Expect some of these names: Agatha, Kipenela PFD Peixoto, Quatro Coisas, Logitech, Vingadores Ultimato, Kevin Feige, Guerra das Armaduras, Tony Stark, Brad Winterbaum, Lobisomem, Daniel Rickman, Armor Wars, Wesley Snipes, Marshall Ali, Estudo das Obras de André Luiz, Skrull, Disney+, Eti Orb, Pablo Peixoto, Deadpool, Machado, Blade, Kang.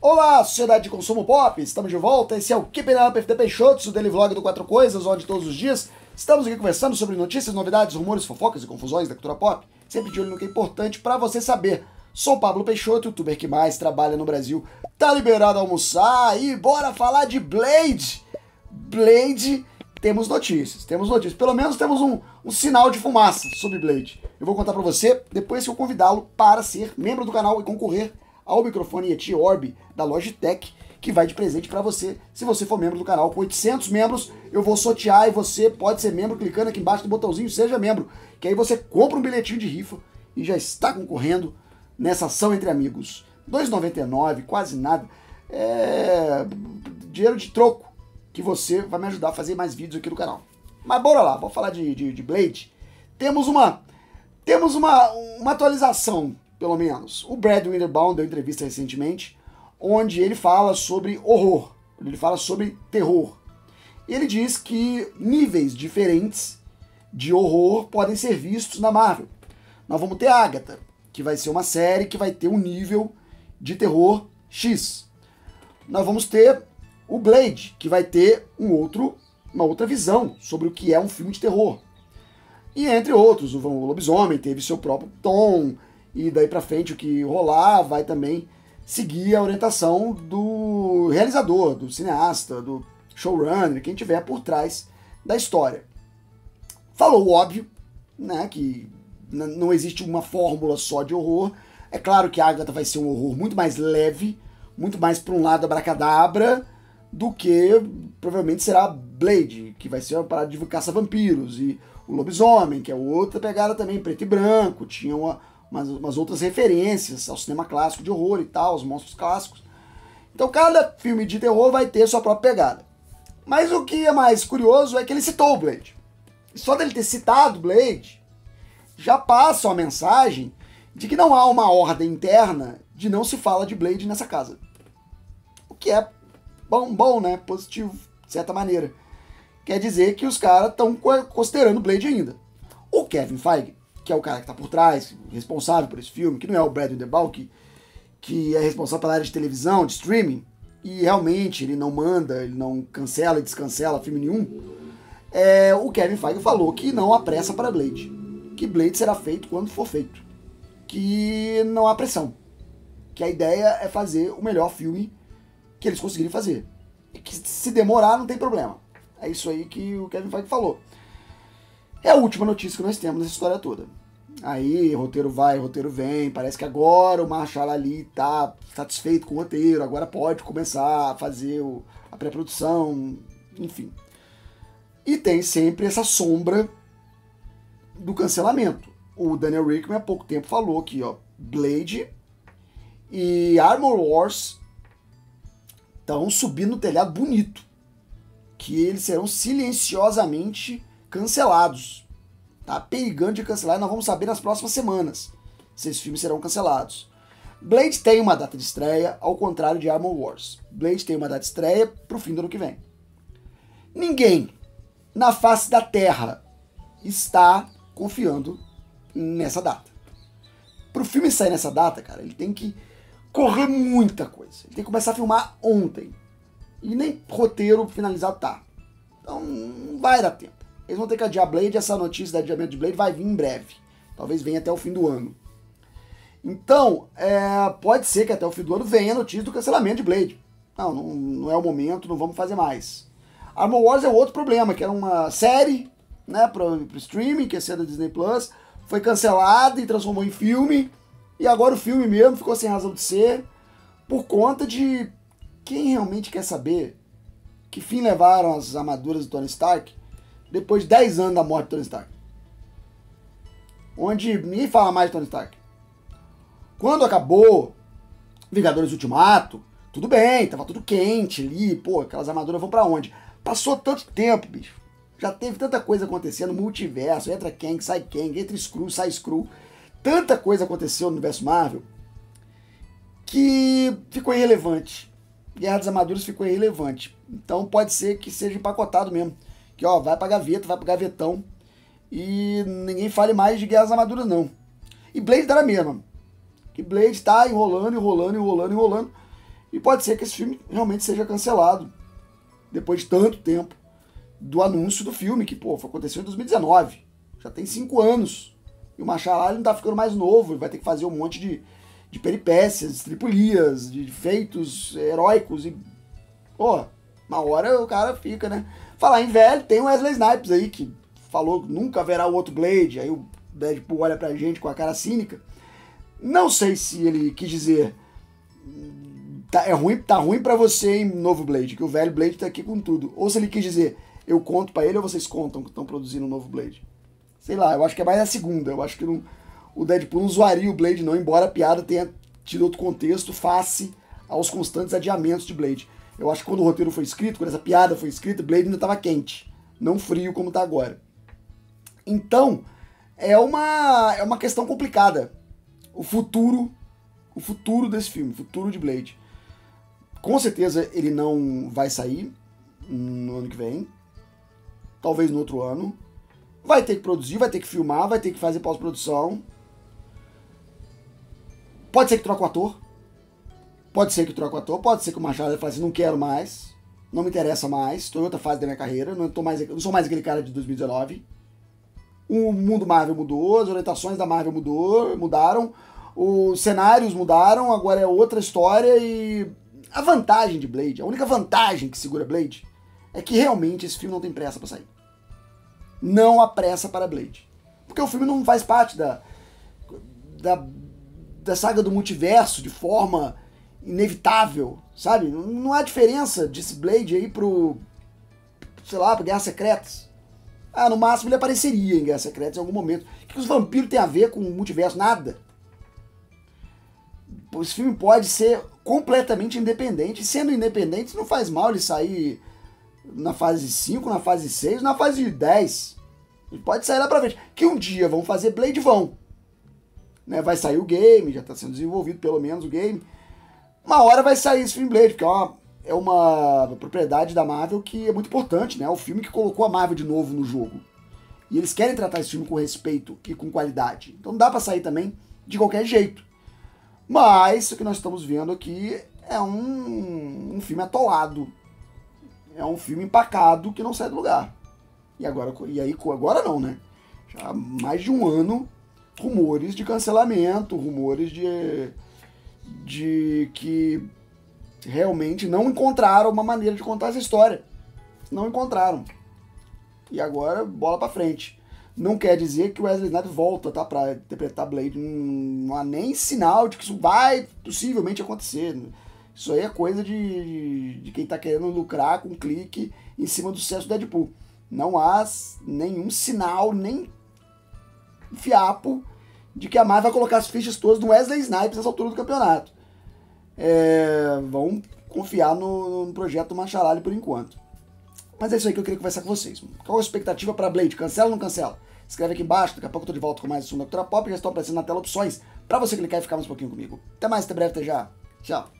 Olá, sociedade de consumo pop, estamos de volta, esse é o Kipenela PFD Peixoto, o daily vlog do Quatro Coisas, onde todos os dias estamos aqui conversando sobre notícias, novidades, rumores, fofocas e confusões da cultura pop, sempre de olho no que é importante pra você saber. Sou Pablo Peixoto, youtuber que mais trabalha no Brasil, tá liberado a almoçar e bora falar de Blade! Blade, temos notícias, pelo menos temos um sinal de fumaça sobre Blade. Eu vou contar pra você depois que eu convidá-lo para ser membro do canal e concorrer ao microfone Eti Orb da Logitech, que vai de presente para você, se você for membro do canal. Com 800 membros, eu vou sortear e você pode ser membro clicando aqui embaixo no botãozinho Seja Membro, que aí você compra um bilhetinho de rifa e já está concorrendo nessa ação entre amigos. R$2,99, quase nada, é dinheiro de troco, que você vai me ajudar a fazer mais vídeos aqui no canal. Mas bora lá, vou falar de Blade. Temos uma atualização, pelo menos. O Brad Winterbaum deu entrevista recentemente, onde ele fala sobre horror, ele fala sobre terror. Ele diz que níveis diferentes de horror podem ser vistos na Marvel. Nós vamos ter Agatha, que vai ser uma série que vai ter um nível de terror X. Nós vamos ter o Blade, que vai ter uma outra visão sobre o que é um filme de terror. E entre outros, o Lobisomem teve seu próprio tom, e daí pra frente o que rolar vai também seguir a orientação do realizador, do cineasta, do showrunner, quem tiver por trás da história. Falou o óbvio, né, que não existe uma fórmula só de horror. É claro que a Agatha vai ser um horror muito mais leve, muito mais pra um lado abracadabra, do que provavelmente será Blade, que vai ser uma parada de caça-vampiros, e o Lobisomem, que é outra pegada também, preto e branco, tinha umas outras referências ao cinema clássico de horror e tal, aos monstros clássicos. Então cada filme de terror vai ter sua própria pegada. Mas o que é mais curioso é que ele citou o Blade. E só dele ter citado o Blade, já passa uma mensagem de que não há uma ordem interna de não se fala de Blade nessa casa. O que é bom, né? Positivo, de certa maneira. Quer dizer que os caras estão considerando Blade ainda. O Kevin Feige, que é o cara que tá por trás, responsável por esse filme, que não é o Brad Winterbaum, que é responsável pela área de televisão, de streaming, e realmente ele não manda, ele não cancela e descancela filme nenhum, o Kevin Feige falou que não há pressa para Blade, que Blade será feito quando for feito, que não há pressão, que a ideia é fazer o melhor filme que eles conseguirem fazer, e que se demorar não tem problema. É isso aí que o Kevin Feige falou. É a última notícia que nós temos nessa história toda. Aí, roteiro vai, roteiro vem, parece que agora o Marshall Ali tá satisfeito com o roteiro, agora pode começar a fazer a pré-produção, enfim. E tem sempre essa sombra do cancelamento. O Daniel Rickman há pouco tempo falou que, ó, Blade e Armor Wars estão subindo no telhado bonito, que eles serão silenciosamente cancelados, tá perigando de cancelar, e nós vamos saber nas próximas semanas se esses filmes serão cancelados. Blade tem uma data de estreia, ao contrário de Armor Wars. Blade tem uma data de estreia pro fim do ano que vem. Ninguém na face da Terra está confiando nessa data. Pro filme sair nessa data, cara, ele tem que correr muita coisa. Ele tem que começar a filmar ontem. E nem roteiro finalizado tá. Então não vai dar tempo. Eles vão ter que adiar Blade, essa notícia de adiamento de Blade vai vir em breve. Talvez venha até o fim do ano. Então, pode ser que até o fim do ano venha a notícia do cancelamento de Blade. Não é o momento, não vamos fazer mais. Armor Wars é outro problema, que era uma série, né, pro streaming, que ia ser da Disney+, foi cancelada e transformou em filme, e agora o filme mesmo ficou sem razão de ser, por conta de quem realmente quer saber que fim levaram as armaduras do Tony Stark, depois de 10 anos da morte de Tony Stark. Onde ninguém fala mais de Tony Stark. Quando acabou Vingadores Ultimato, tudo bem, tava tudo quente ali, pô, aquelas armaduras vão pra onde? Passou tanto tempo, bicho. Já teve tanta coisa acontecendo, multiverso, entra Kang, sai Kang, entra Skrull, sai Skrull. Tanta coisa aconteceu no universo Marvel que ficou irrelevante. Guerra das Armaduras ficou irrelevante. Então pode ser que seja empacotado mesmo. Que, ó, vai pra gaveta, vai pro gavetão, e ninguém fale mais de Guerra das Armaduras, não. E Blade tá na mesma. E Blade tá enrolando, enrolando, enrolando, enrolando, E pode ser que esse filme realmente seja cancelado depois de tanto tempo do anúncio do filme, que, pô, aconteceu em 2019. Já tem 5 anos. E o Marshall Ali não tá ficando mais novo, ele vai ter que fazer um monte de peripécias, tripulias, de feitos heróicos e... Pô, uma hora o cara fica, né? Falar em velho, tem o Wesley Snipes aí, que falou que nunca haverá o outro Blade, aí o Deadpool olha pra gente com a cara cínica. Não sei se ele quis dizer... Tá ruim pra você, hein, novo Blade, que o velho Blade tá aqui com tudo. Ou se ele quis dizer, eu conto pra ele ou vocês contam que estão produzindo um novo Blade. Sei lá, eu acho que é mais a segunda. Eu acho que não, o Deadpool não zoaria o Blade não, embora a piada tenha tido outro contexto face aos constantes adiamentos de Blade. Eu acho que quando o roteiro foi escrito, quando essa piada foi escrita, Blade ainda tava quente, não frio como tá agora. Então, é uma questão complicada. O futuro desse filme, o futuro de Blade. Com certeza ele não vai sair no ano que vem, talvez no outro ano. Vai ter que produzir, vai ter que filmar, vai ter que fazer pós-produção. Pode ser que troque o ator. Pode ser que o Machado fale assim, não quero mais, não me interessa mais, estou em outra fase da minha carreira, não sou mais aquele cara de 2019. O mundo Marvel mudou, as orientações da Marvel mudaram, os cenários mudaram, agora é outra história e... A vantagem de Blade, a única vantagem que segura Blade, é que realmente esse filme não tem pressa pra sair. Não há pressa para Blade. Porque o filme não faz parte da saga do multiverso de forma inevitável, sabe? Não há diferença desse Blade aí pro, sei lá, pro Guerras Secretas. Ah, no máximo ele apareceria em Guerras Secretas em algum momento. O que os vampiros têm a ver com o multiverso? Nada. Esse filme pode ser completamente independente. Sendo independente, não faz mal ele sair... na fase 5, na fase 6, na fase 10. E pode sair lá pra frente. Que um dia vão fazer Blade, vão. Né? Vai sair o game, já tá sendo desenvolvido pelo menos o game. Uma hora vai sair esse filme Blade, porque é uma propriedade da Marvel que é muito importante, né? É o filme que colocou a Marvel de novo no jogo. E eles querem tratar esse filme com respeito e com qualidade. Então não dá pra sair também de qualquer jeito. Mas o que nós estamos vendo aqui é um filme atolado. É um filme empacado que não sai do lugar. E agora não, né? Já há mais de um ano, rumores de cancelamento, rumores de que realmente não encontraram uma maneira de contar essa história. Não encontraram. E agora, bola pra frente. Não quer dizer que o Wesley Snipes volta, tá? Pra interpretar Blade. Não há nem sinal de que isso vai possivelmente acontecer. Isso aí é coisa de quem tá querendo lucrar com um clique em cima do sucesso do Deadpool. Não há nenhum sinal, nem fiapo de que a Marvel vai colocar as fichas todas no Wesley Snipes nessa altura do campeonato. Vão confiar no projeto do Marshall Ali por enquanto. Mas é isso aí que eu queria conversar com vocês. Qual a expectativa para Blade? Cancela ou não cancela? Escreve aqui embaixo, daqui a pouco eu tô de volta com mais um da Cultura Pop. Já estão aparecendo na tela opções para você clicar e ficar mais um pouquinho comigo. Até mais, até breve, até já. Tchau.